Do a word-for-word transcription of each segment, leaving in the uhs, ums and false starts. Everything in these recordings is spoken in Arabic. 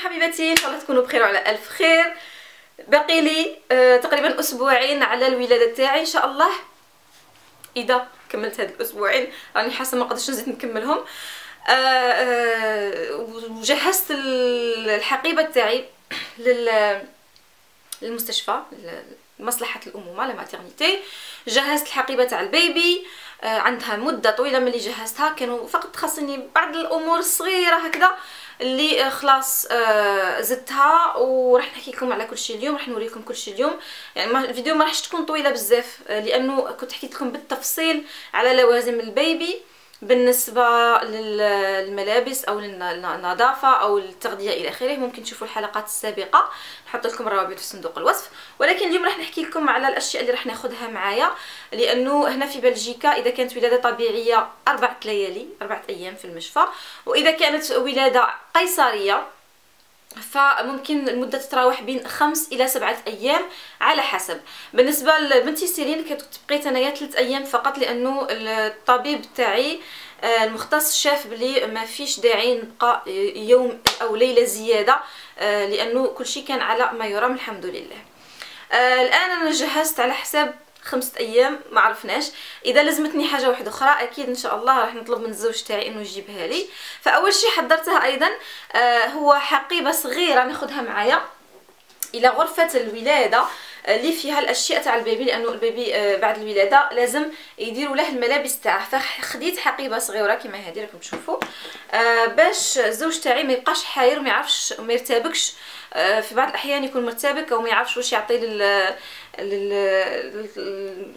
حبيباتي، ان شاء الله تكونوا بخير وعلى الف خير. باقي لي آه تقريبا اسبوعين على الولاده تاعي ان شاء الله. اذا كملت هاد الاسبوعين راني حاسه ما قدرتش نزيد نكملهم. آه آه وجهزت الحقيبه تاعي للمستشفى لمصلحه الامومه لماتيرنيتي. جهزت الحقيبه تاع البيبي، آه عندها مده طويله ملي جهزتها، كانوا فقط خاصني بعض الامور الصغيره هكذا اللي خلاص آه زدتها، وراح نحكي لكم على كل شيء اليوم، راح نوريكم كل شيء اليوم. يعني الفيديو ما راحش تكون طويله بزاف، آه لانه كنت حكيت لكم بالتفصيل على لوازم البيبي بالنسبه للملابس او للنظافه او التغذيه الى اخره. ممكن تشوفوا الحلقات السابقه، نحط لكم الروابط في صندوق الوصف. ولكن اليوم راح نحكي لكم على الاشياء اللي راح ناخذها معايا، لانه هنا في بلجيكا اذا كانت ولاده طبيعيه اربعه ليالي اربعه ايام في المشفى، واذا كانت ولاده قيصريه فممكن المده تتراوح بين خمس الى سبعه ايام على حسب. بالنسبه لبنتي سيرين كنت بقيت انايا ثلاث ايام فقط، لانه الطبيب تاعي المختص شاف بلي ما فيش داعي نبقى يوم او ليله زياده، لانه كل شيء كان على ما يرام الحمد لله. الان انا جهزت على حساب خمسة ايام، ما عرفناش اذا لزمتني حاجه واحده اخرى اكيد ان شاء الله راح نطلب من الزوج تاعي انه يجيبها لي. فاول شيء حضرتها ايضا آه هو حقيبه صغيره ناخذها معايا الى غرفه الولاده اللي فيها الاشياء تاع البيبي، لانه البيبي آه بعد الولاده لازم يديروا له الملابس تاعه. فخديت حقيبه صغيره كما هذه راكم تشوفوا آه باش الزوج تاعي ما يبقاش حاير وما يعرفش وما يرتبكش. آه في بعض الاحيان يكون مرتبك وما يعرفش واش يعطي لل لل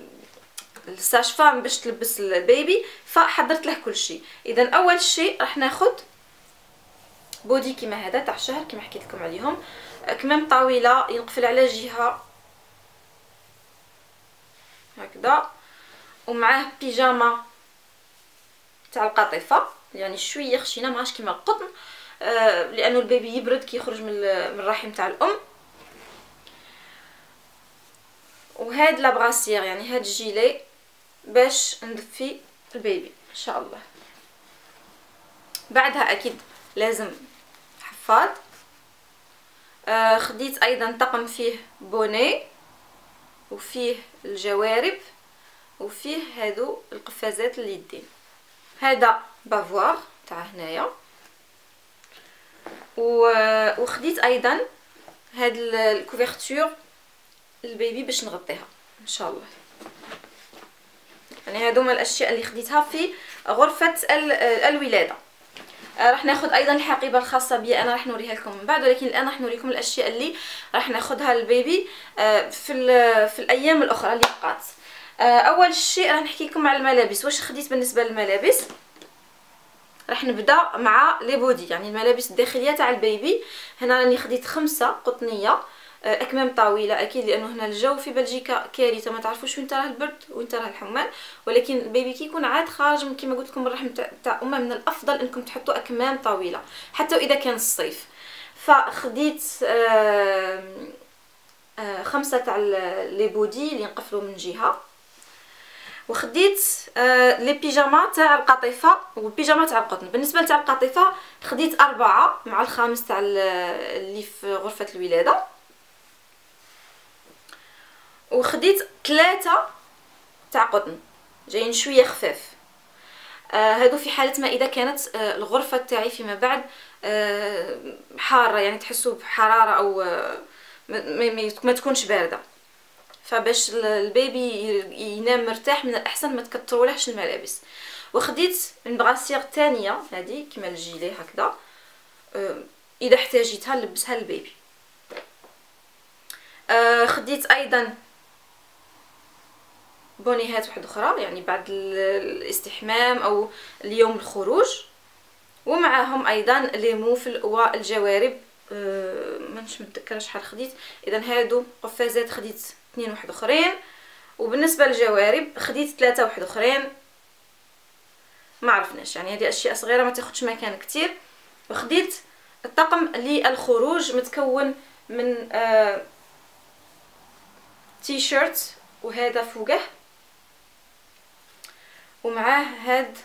الساشفام باش تلبس البيبي. فحضرت له كل شيء. اذا اول شيء راح ناخذ بودي كما هذا تاع الشهر كما حكيت لكم عليهم، كمام طويله ينقفل على جهه هكذا، ومعاه بيجامه تاع القطيفه يعني شويه خشينه ماهاش كيما القطن، آه لانه البيبي يبرد كي يخرج من الرحم تاع الام. وهاد لابغاسير يعني هاد الجيلي باش ندفي البيبي ان شاء الله. بعدها اكيد لازم حفاض. آه خديت ايضا طقم فيه بوني وفيه الجوارب وفيه هادو القفازات اليدين. هذا بافوار تاع هنايا، وخديت ايضا هاد الكوفرتور البيبي باش نغطيها ان شاء الله. يعني هادو هما الاشياء اللي خديتها في غرفه الولاده. راح ناخذ ايضا الحقيبه الخاصه بي، انا راح نوريها لكم من بعد، ولكن الان راح نوريكم الاشياء اللي راح ناخذها للبيبي في في الايام الاخرى اللي بقات. اول شيء راح نحكي لكم على الملابس واش خديت. بالنسبه للملابس راح نبدا مع لي بودي يعني الملابس الداخليه تاع البيبي. هنا راني خديت خمسه قطنيه اكمام طويله اكيد، لانه هنا الجو في بلجيكا كارثه، ما تعرفوش وين راه البرد وين راه الحمام. ولكن البيبي كي يكون عاد خارج كما قلت لكم الرحم تاع امه من الافضل انكم تحطوا اكمام طويله حتى اذا كان الصيف. فخديت آه آه خمسه تاع لي بودي اللي ينقفلوا من جهه، وخديت آه لي بيجاما تاع القطيفه والبيجاما تاع القطن. بالنسبه لتاع القطيفه خديت اربعه مع الخامس تاع اللي في غرفه الولاده، وخديت ثلاثه تاع قطن جايين شويه خفاف. آه هادو في حاله ما اذا كانت آه الغرفه تاعي فيما بعد آه حاره، يعني تحسوا بحراره او آه ما, ما تكونش بارده، فباش البيبي ينام مرتاح من الاحسن ما تكترولهش الملابس. وخديت من بغاسير ثانيه هذه كما الجيلي هكذا، آه اذا احتاجيتها نلبسها للبيبي. آه خديت ايضا بونيهات واحده اخرى يعني بعد الاستحمام او اليوم الخروج، ومعاهم ايضا لي موفل والجوارب. أه مانيش متذكره شحال خديت. اذا هادو قفازات خديت اثنين واحد اخرين، وبالنسبه للجوارب خديت ثلاثه واحد اخرين ما عرفناش، يعني هذه اشياء صغيره ما تاخذش مكان كتير. وخديت الطقم للخروج متكون من أه تي شيرت وهذا فوقه، ومعاه هاد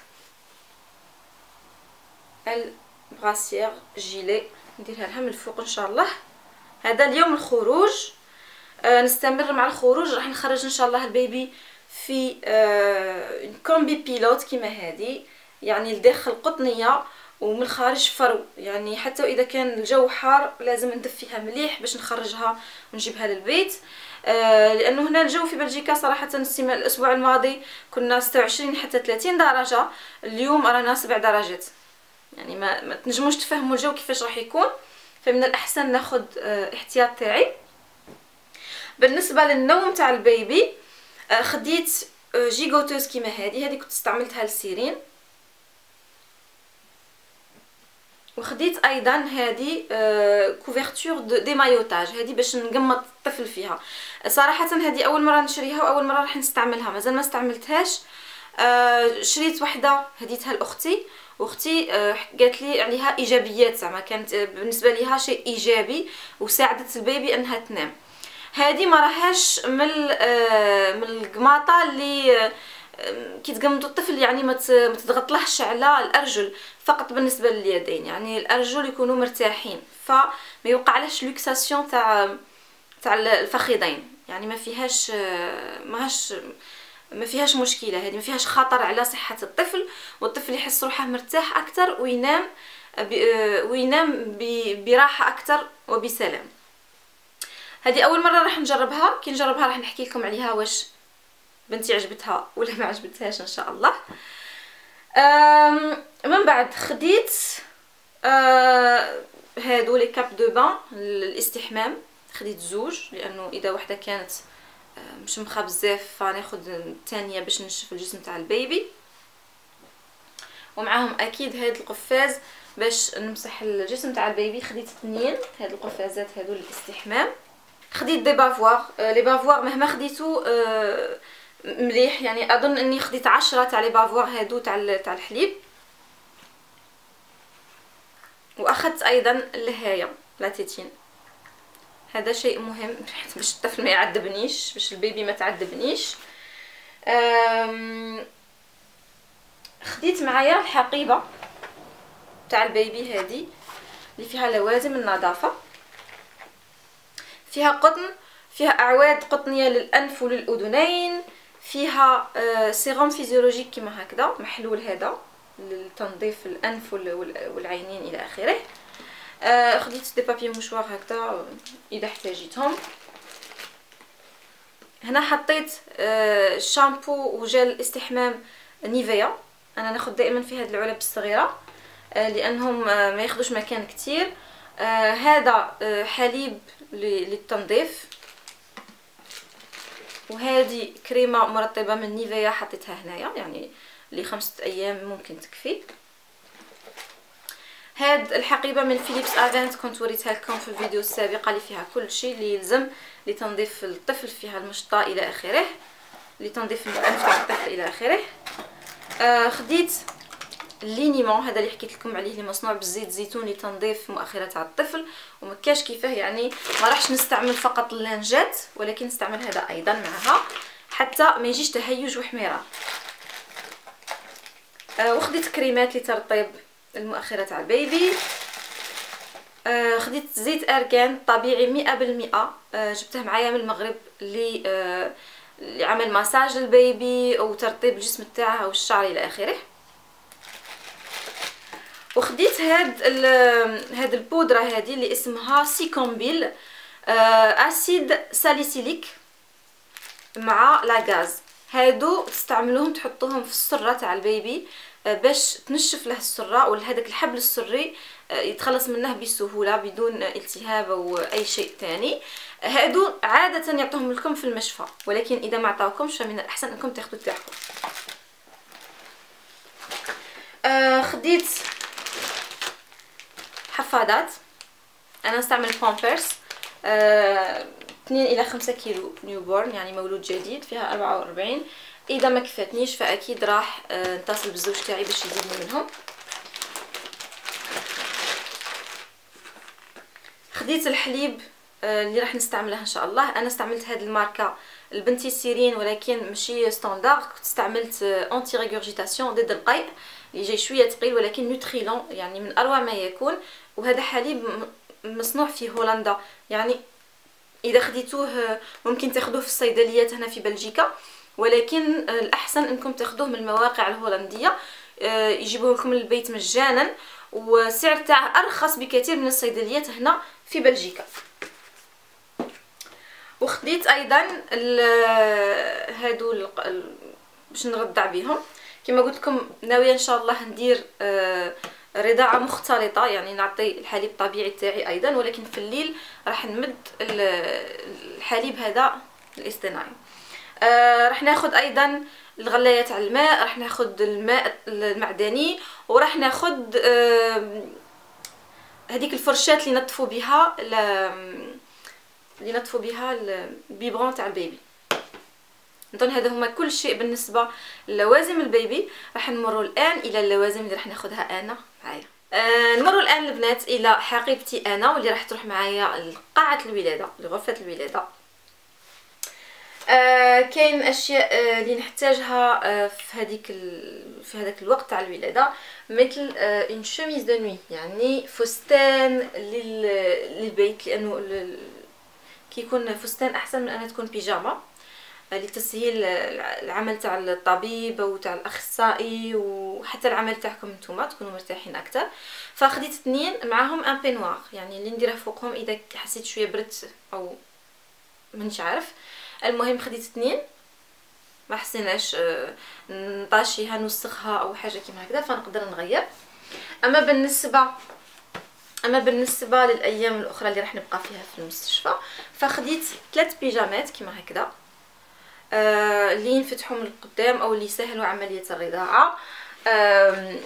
البغاسير جيلي نديرها لها من الفوق ان شاء الله. هذا اليوم الخروج، آه نستمر مع الخروج. راح نخرج ان شاء الله البيبي في آه كومبي بيلوت كيما هذه، يعني لداخل قطنيه ومن الخارج فرو، يعني حتى اذا كان الجو حار لازم ندفيها مليح باش نخرجها ونجيبها للبيت. آه لانه هنا الجو في بلجيكا صراحه الاسبوع الماضي كنا ستة وعشرين حتى ثلاثين درجه، اليوم رانا سبع درجات، يعني ما, ما تنجموش تفهموا الجو كيفاش راح يكون. فمن الاحسن ناخذ آه احتياط تاعي. بالنسبه للنوم تاع البيبي آه خديت آه جيغوتوز كيما هذه، هذه كنت استعملتها للسيرين، وخديت ايضا هذه كوفرتور دي مايوتاج، هذه باش نقمط الطفل فيها. صراحه هذه اول مره نشريها واول مره راح نستعملها، مازال ما استعملتهاش. آه شريت وحده هديتها لاختي، واختي آه قالت لي عليها ايجابيات، زعما كانت بالنسبه ليها شيء ايجابي وساعدت البيبي انها تنام. هذه ما راهاش من آه من القماطه اللي كي تقمطوا الطفل، يعني ما تضغطلهش على الارجل، فقط بالنسبه لليدين، يعني الارجل يكونوا مرتاحين فما يوقعلهش لوكساسيون تاع تاع الفخذين، يعني ما فيهاش ماهاش ما فيهاش مشكله، هذه ما فيهاش خطر على صحه الطفل، والطفل يحس روحه مرتاح اكثر وينام وينام براحه اكثر وبسلام. هذه اول مره راح نجربها، كي نجربها راح نحكي لكم عليها واش بنتي عجبتها ولا ما عجبتهاش ان شاء الله. من بعد خديت هادو لي كاب دو بان للاستحمام، خديت زوج لانه اذا وحده كانت مش مخا بزاف فناخذ الثانيه باش نشف الجسم تاع البيبي، ومعاهم اكيد هاد القفاز باش نمسح الجسم تاع البيبي. خديت اثنين هاد القفازات هادو للاستحمام. خديت دي بافوار، لي بافوار مهما خديتو مليح، يعني اظن اني خديت عشرة تاع لي بافوار هادو تاع تاع الحليب. واخذت ايضا الهايه لاتيتين، هذا شيء مهم باش الطفل ما يعذبنيش، باش البيبي ما تعذبنيش. خديت معايا الحقيبه تاع البيبي هذه اللي فيها لوازم النظافه، فيها قطن، فيها اعواد قطنيه للانف وللاذنين، فيها سيروم فيزيولوجيك كيما هكذا محلول هذا لتنظيف الانف والعينين الى اخره. خديت دي بابي مشوار هكذا اذا احتاجيتهم. هنا حطيت شامبو وجل استحمام نيفيا، انا ناخذ دائما في هاد العلب الصغيره لانهم ما ياخذوش مكان كتير. آه هذا آه حليب للتنظيف، وهذه كريمه مرطبه من نيفيا حطيتها هنايا، يعني لخمسه ايام ممكن تكفي. هاد الحقيبه من فيليبس افانت كنت وريتها لكم في الفيديو السابقه اللي فيها كل شيء اللي يلزم لتنظيف الطفل، فيها المشطه الى اخره، لتنظيف الانف تاع الطفل الى اخره. آه خديت لينيمون هذا اللي حكيت لكم عليه، اللي مصنوع بالزيت الزيتون لتنظيف مؤخرات على الطفل، وما كاش كيفاه، يعني ما راحش نستعمل فقط اللانجات ولكن نستعمل هذا ايضا معها حتى ما يجيش تهيج وحميره. آه وخديت كريمات لترطيب المؤخرات على البيبي. آه خديت زيت ارغان طبيعي مئة بالمئة، آه جبته معايا من المغرب لي آه لعمل مساج للبيبي او ترطيب الجسم تاعها والشعر الى اخره. وخديت هاد هاد البودره هذه اللي اسمها سيكومبيل اسيد ساليسيليك مع لاغاز، هادو تستعملوهم تحطوهم في السره تاع البيبي باش تنشف له السره، وهذاك الحبل السري يتخلص منه بسهوله بدون التهاب او اي شيء ثاني. هادو عاده يعطوهم لكم في المشفى، ولكن اذا ما عطاوكمش فمن الاحسن انكم تاخذوا تاعكم. خديت حفاضات، انا نستعمل بامبرز آه، اثنين الى خمسة كيلو نيوبورن، يعني مولود جديد، فيها أربعة وأربعين. اذا ما كفتنيش فاكيد راح آه نتصل بالزوج تاعي باش يزيدني منهم. خديت الحليب آه اللي راح نستعمله ان شاء الله. انا استعملت هذه الماركه البنتي سيرين، ولكن ماشي ستاندار، كنت استعملت آه انتي ريغورجيتاسيون ضد القيء، يجي شويه ثقيل ولكن نوتريلون، يعني من اروع ما يكون. وهذا حليب مصنوع في هولندا، يعني اذا خديتوه ممكن تاخذوه في الصيدليات هنا في بلجيكا، ولكن الاحسن انكم تاخذوه من المواقع الهولنديه، يجيبوه لكم للبيت مجانا، والسعر تاعه ارخص بكثير من الصيدليات هنا في بلجيكا. وخديت ايضا هادو باش نرضع بهم، كما قلت لكم ناويه ان شاء الله ندير رضاعه مختلطه، يعني نعطي الحليب الطبيعي تاعي ايضا، ولكن في الليل راح نمد الحليب هذا الاصطناعي. راح ناخذ ايضا الغلايه تاع الماء، راح ناخذ الماء المعدني، وراح ناخذ هذيك الفرشات اللي نطفوا بها اللي نطفوا بها البيبرون تاع البيبي. نظن هذا هما كل شيء بالنسبه للوازم البيبي. راح نمروا الان الى اللوازم اللي راح ناخذها انا معايا. آه نمروا الان البنات الى حقيبتي انا، واللي راح تروح معايا لقاعه الولاده لغرفه الولاده. آه كاين اشياء آه اللي نحتاجها آه في هذيك في هذاك الوقت تاع الولاده، مثل اون شوميز دو نوي، يعني فستان لل... للبيت، لانه ال... كيكون فستان احسن من ان تكون بيجاما، لتسهيل العمل تاع الطبيب او تاع الاخصائي، وحتى العمل تاعكم نتوما تكونوا مرتاحين اكثر. فخديت اثنين معاهم ان بينوار، يعني اللي نديره فوقهم اذا حسيت شويه برد او منش عارف. المهم خديت اثنين، ما حسيناش نطاشيها نوسخها او حاجه كيما هكذا، فنقدر نغير. اما بالنسبه اما بالنسبه للايام الاخرى اللي راح نبقى فيها في المستشفى، فخديت ثلاث بيجامات كيما هكذا اللي آه ينفتحوا من القدام او اللي يسهلوا عمليه الرضاعه، آه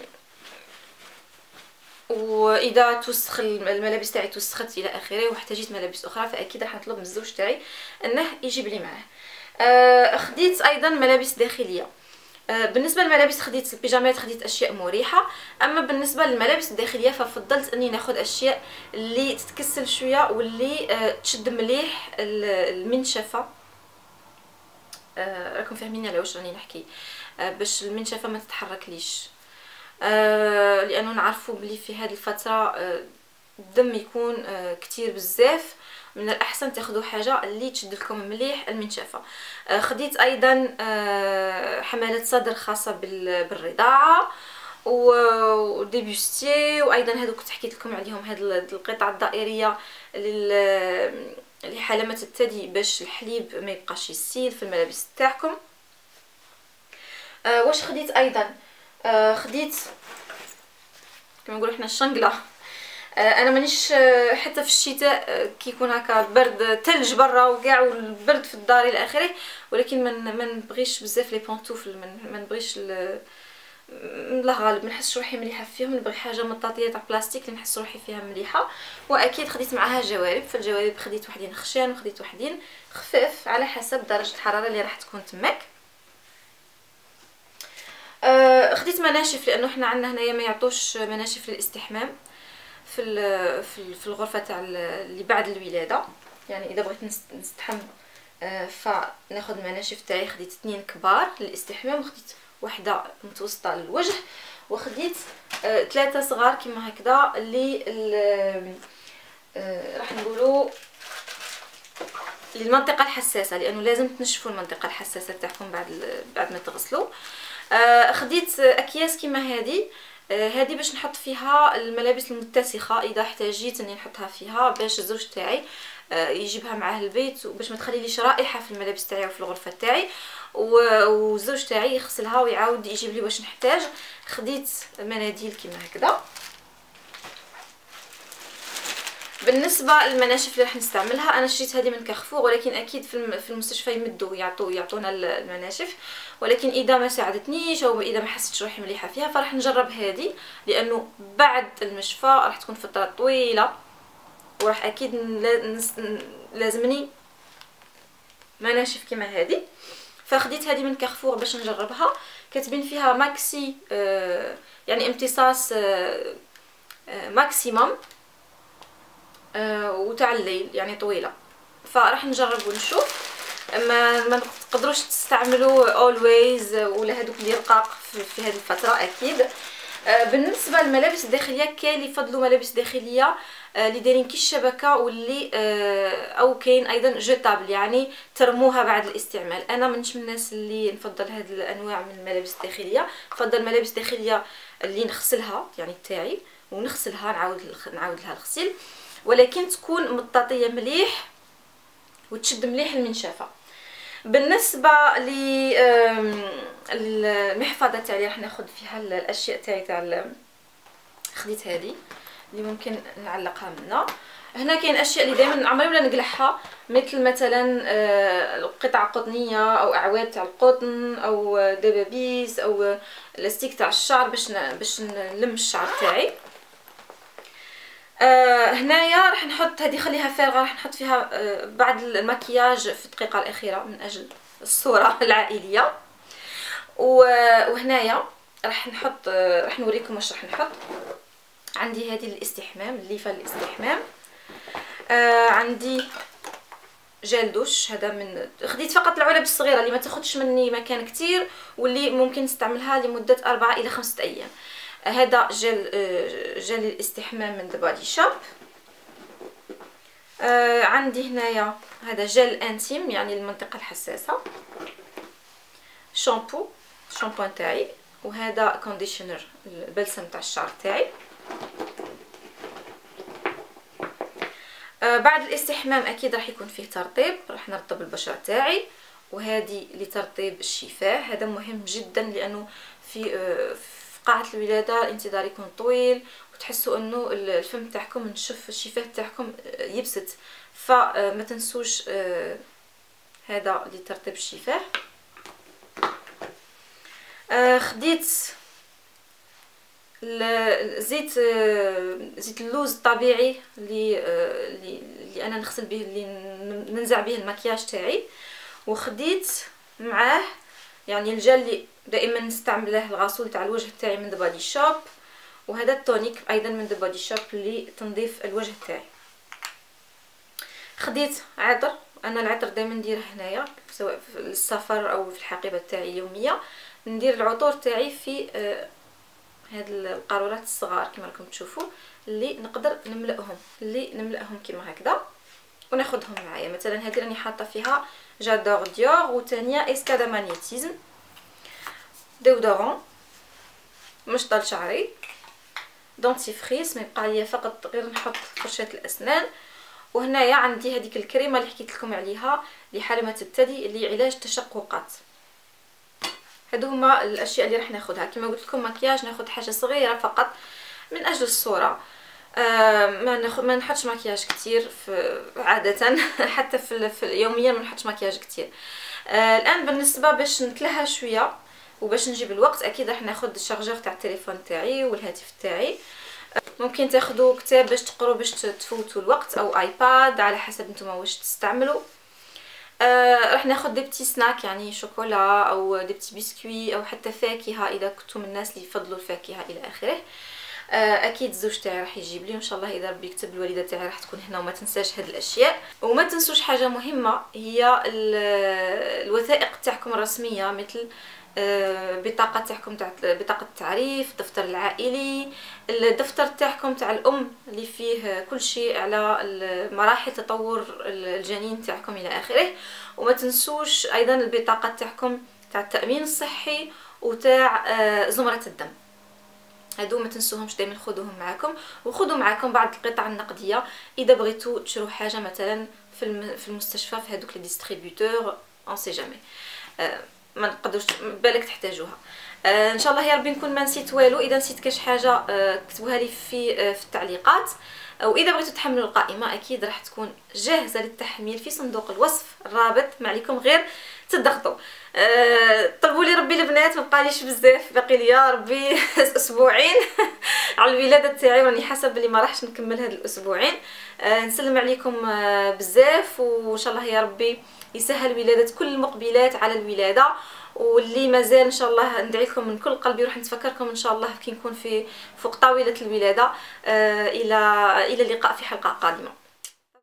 واذا توسخ الملابس تاعي توسخت الى اخره واحتاجيت ملابس اخرى، فاكيد راح نطلب من الزوج تاعي انه يجيب لي معاه. آه خديت ايضا ملابس داخليه. آه بالنسبه للملابس خديت البيجامات، خديت اشياء مريحه. اما بالنسبه للملابس الداخليه ففضلت اني ناخذ اشياء اللي تتكسل شويه واللي آه تشد مليح المنشفه. آه، راكم فاهميني على واش راني نحكي، آه، باش المنشفه ما تتحركليش، آه، لانه نعرفوا بلي في هذه الفتره آه، الدم يكون آه، كتير بزاف. من الاحسن تاخذوا حاجه اللي تشد لكم مليح المنشفه. آه، خديت ايضا آه، حمالات صدر خاصه بالرضاعه وديبوستي، وايضا هذوك كنت حكيت لكم عليهم، هاد القطع الدائريه لل لحلمة الثدي باش الحليب ما يبقاش يسيل في الملابس تاعكم. آه واش خديت ايضا؟ آه خديت كما نقولوا حنا الشنقله. آه انا مانيش آه حتى في الشتاء آه كيكون هكا برد ثلج برا وكاع والبرد في الدار الى اخره، ولكن ما نبغيش بزاف لي بونطوفل، ما نبغيش لا غالب ما نحسش روحي مليحه فيهم، نبغي حاجه مطاطيه تاع بلاستيك اللي نحس روحي فيها مليحه. واكيد خديت معها جوارب، فالجوارب خديت وحدين خشان وخديت وحدين خفاف على حسب درجه الحراره اللي راح تكون تماك. آه خديت مناشف، لانه حنا عندنا هنايا ما يعطوش مناشف للاستحمام في في في الغرفه تاع اللي بعد الولاده، يعني اذا بغيت نستحم آه فناخذ المناشف تاعي. خديت اثنين كبار للاستحمام، وخديت واحده متوسطه للوجه، وخديت ثلاثه آه صغار كما هكذا اللي آه راح نقولوا للمنطقه الحساسه، لانه لازم تنشفوا المنطقه الحساسه تاعكم بعد بعد ما تغسلوا. آه خديت اكياس كما هذه، آه هذه باش نحط فيها الملابس المتسخه اذا احتاجيت اني نحطها فيها، باش الزوج تاعي آه يجيبها معاه البيت، وباش ما تخليليش رائحه في الملابس تاعي وفي الغرفه تاعي، والزوج تاعي يغسلها ويعاود يجيب لي واش نحتاج. خديت مناديل كما هكذا. بالنسبه للمناشف اللي راح نستعملها، انا شريت هذه من كارفور، ولكن اكيد في المستشفى يمدوا يعطوا يعطونا المناشف، ولكن اذا ما ساعدتنيش او اذا ما حسيتش روحي مليحه فيها فراح نجرب هذه، لانه بعد المشفى راح تكون فتره طويله وراح اكيد لازمني مناشف كما هذه. فخديت هذه من كارفور باش نجربها، كاتبين فيها ماكسي آه يعني امتصاص آه آه ماكسيموم آه وتاع الليل، يعني طويله، فراح نجرب ونشوف. ما ما تقدروش تستعملوا اولويز ولا هذوك ديال القاق في هذه الفتره اكيد. بالنسبه للملابس الداخليه كاين اللي فضلوا ملابس داخليه اللي دايرين كي الشبكه واللي او كاين ايضا جيتابل يعني ترموها بعد الاستعمال. انا منش من الناس اللي نفضل هذه الانواع من الملابس الداخليه، نفضل الملابس الداخليه اللي نغسلها يعني تاعي ونغسلها نعاود نعاود لها الغسيل، ولكن تكون مطاطيه مليح وتشد مليح المنشفه. بالنسبه ل المحفظه تاع اللي راح ناخذ فيها الاشياء تاعي تاع خديت هذه اللي ممكن نعلقها منا هنا. كاين اشياء اللي دائما عمري ولا نقلعها مثل مثلا قطع قطنيه او اعواد تاع القطن او دبابيس او لاستيك تاع الشعر باش باش نلم الشعر تاعي. آه هنايا راح نحط هذه خليها فارغه، راح نحط فيها آه بعض المكياج في الدقيقه الاخيره من اجل الصوره العائليه. وهنايا راح نحط آه راح نوريكم واش راح نحط. عندي هذه الاستحمام الليفه للاستحمام، آه عندي جال دوش هذا من خديت فقط العلب الصغيره اللي ما تاخذش مني مكان كتير واللي ممكن نستعملها لمده أربعة الى خمسة ايام. هذا جل جل الاستحمام من دبادي شوب. آه عندي هنايا هذا جل انتيم يعني المنطقه الحساسه، شامبو شامبو تاعي، وهذا كونديشنر البلسم تاع الشعر تاعي. آه بعد الاستحمام اكيد راح يكون فيه ترطيب، راح نرطب البشره تاعي، وهذه لترطيب الشفاه. هذا مهم جدا لانه في آه قاعة الولادة الانتظار يكون طويل وتحسوا انه الفم تاعكم نشف الشفاه تاعكم يبسط، فما تنسوش هذا لترطيب الشفاه. خديت زيت زيت اللوز الطبيعي اللي اللي انا نغسل به اللي ننزع به المكياج تاعي، وخديت معاه يعني الجل اللي دائما نستعمله الغسول تاع الوجه تاعي من دبادي شوب، وهذا التونيك ايضا من دبادي شوب اللي تنظيف الوجه تاعي. خديت عطر، انا العطر دائما نديره هنايا سواء في السفر او في الحقيبه تاعي اليوميه، ندير العطور تاعي في هاد القارورات الصغار كما راكم تشوفوا اللي نقدر نملاهم اللي نملاهم كما هكذا وناخذهم معايا. مثلا هذه راني حاطه فيها جادور ديور وثانيه اسكادا مانيتيزم، ديودورون، مشطل شعري، دونتيفريس ما يبقى ليا فقط غير نحط فرشاه الاسنان. وهنايا عندي هذيك الكريمه اللي حكيت لكم عليها لحرمه الثدي اللي علاج تشققات. هادو هما الاشياء اللي راح ناخذها. كما قلت لكم مكياج ناخذ حاجه صغيره فقط من اجل الصوره، آه ما ناخذ ما نحطش مكياج كتير في عاده حتى في, في يوميا ما نحطش مكياج كتير. آه الان بالنسبه باش نتلهى شويه وباش نجيب الوقت اكيد راح ناخذ الشارجور تاع التليفون تاعي والهاتف تاعي. ممكن تاخذوا كتاب باش تقروا باش تفوتوا الوقت او ايباد على حسب نتوما واش تستعملوا. آه راح ناخذ دي بتي سناك يعني شوكولا او دي بتي بسكوي او حتى فاكهه اذا كنتم من الناس اللي يفضلوا الفاكهه الى اخره. آه اكيد الزوج تاعي راح يجيب لي ان شاء الله اذا ربي كتب. الوالده تاعي راح تكون هنا وما تنساش هاد الاشياء. وما تنسوش حاجه مهمه هي الوثائق تاعكم الرسميه مثل بطاقه تاعكم تاع بطاقه التعريف، الدفتر العائلي، الدفتر تاعكم تاع الام اللي فيه كل شيء على مراحل تطور الجنين تاعكم الى اخره. وما تنسوش ايضا البطاقه تاعكم تاع التامين الصحي وتاع زمره الدم. هادو ما تنسوهمش دائما خذوهم معاكم، وخذوا معاكم بعض القطع النقديه اذا بغيتوا تشرو حاجه مثلا في في المستشفى في هذوك لي ديستريبيوتور اون سي جامي ما نقدروش بالك تحتاجوها. آه ان شاء الله يا ربي نكون ما نسيت والو. اذا نسيت كاش حاجه آه كتبوها لي في آه في التعليقات، واذا بغيتوا تحملوا القائمه اكيد راح تكون جاهزه للتحميل في صندوق الوصف الرابط، ما عليكم غير تضغطوا. آه طلبوا لي ربي البنات ما بقاليش بزاف باقي ليا ربي اسبوعين على الولاده تاعي راني حسب اللي ما راحش نكمل هاد الاسبوعين. آه نسلم عليكم آه بزاف، وان شاء الله يا ربي يسهل ولادة كل المقبلات على الولادة. واللي مازال ان شاء الله ندعي لكم من كل قلبي وراح نتفكركم ان شاء الله كي نكون في فوق طاولة الولادة. آه الى الى اللقاء في حلقة قادمة.